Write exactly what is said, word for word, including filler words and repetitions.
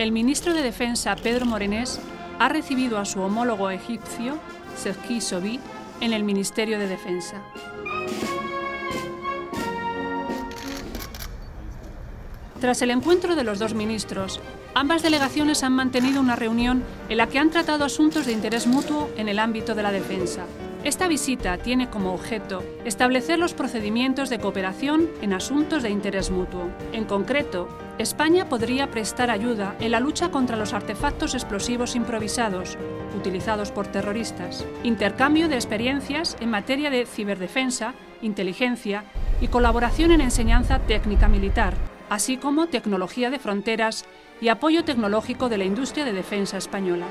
El ministro de Defensa, Pedro Morenés, ha recibido a su homólogo egipcio, Sedki Sobhi, en el Ministerio de Defensa. Tras el encuentro de los dos ministros, ambas delegaciones han mantenido una reunión en la que han tratado asuntos de interés mutuo en el ámbito de la defensa. Esta visita tiene como objeto establecer los procedimientos de cooperación en asuntos de interés mutuo. En concreto, España podría prestar ayuda en la lucha contra los artefactos explosivos improvisados, utilizados por terroristas, intercambio de experiencias en materia de ciberdefensa, inteligencia y colaboración en enseñanza técnica militar, así como tecnología de fronteras y apoyo tecnológico de la industria de defensa española.